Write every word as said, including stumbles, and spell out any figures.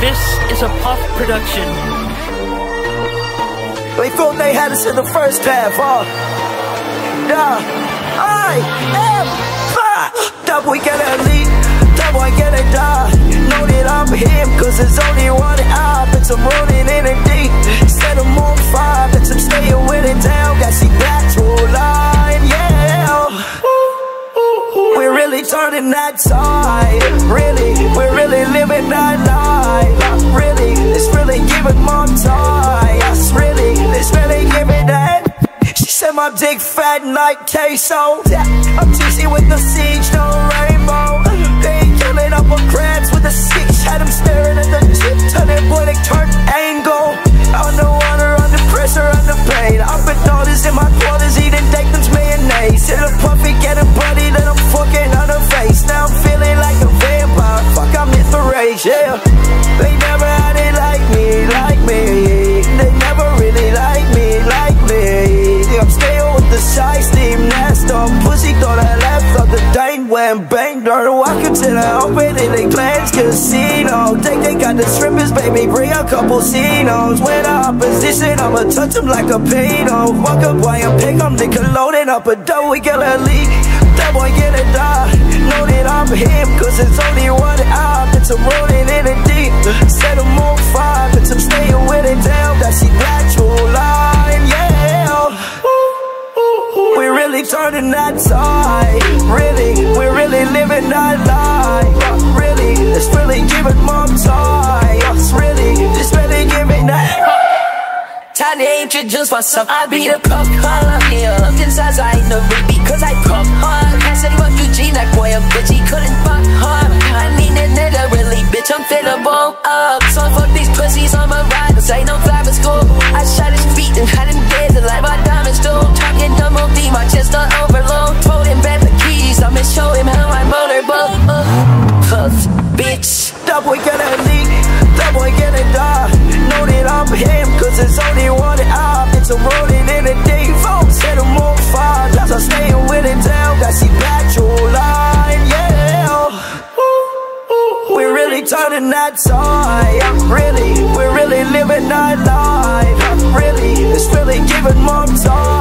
This is a Puff production. They thought they had us in the first half, huh? Yeah. I am back. Double get a lead, double I get a die. Know that I'm him, cause there's only one eye. But I'm rolling in a deep, set him on fire. But I'm staying with it down, got see natural line, yeah. We're really turning that tide, really, we're really living that life. Really, it's really giving mom time. Really, it's really giving that. She said my big fat like queso. I'm juicy with the siege, no rainbow. They ain't killing up on crabs with the six. Had him staring at the chip, turning boy to turn angle. Underwater, under pressure, under pain. I've been daughters in my quarters, eating Dankton's mayonnaise. Hit a puppy, get a buddy, then I'm fucking on her face. Now I'm feeling like a vampire, fuck I'm in the rage, yeah. They never had it like me, like me. They never really like me, like me. I'm staying with the shy steam, nasty pussy, thought I left, thought the dang went bang. Dirty walking till I open it, they plans casino. Take they got the strippers, baby, bring a couple Cinos. When I opposition, I'ma touch them like a pedo. Walk up while you pick them, they loading up a double, we get a leak. Double, I get a die. Know that I'm him, cause it's only one eye. Bitch, I'm rolling in it deep, set them on fire. Bitch, I'm staying with it down, that's the natural line, yeah. We're really turning that tide, really, we're really living that life. Really, it's really giving mom time. Really, it's really giving that. Time to introduce myself, I be the Puff Holler. Yeah, look inside, I ain't no baby, cause I Puff hard. I said fuck you, Gene, that boy a bitch, he couldn't fuck hard. I mean that nigga really, bitch, I'm finna bone up. So fuck these pussies on my rivals, ain't no fly for school. I shot his feet and had him dead like my diamonds do. Talking double D, my chest on overload. Told him back the keys, I'ma show him how I motorboat. Uh, Puff, bitch. Double get a leak, double get a die. Know that I'm him, cause it's only one eye, bitch, I'm rolling in a deep. Set them on fire, cause I'm staying with it down, got see natural line, yeah. We're really turning that tide, really, we're really living that life. Really, it's really giving mom time.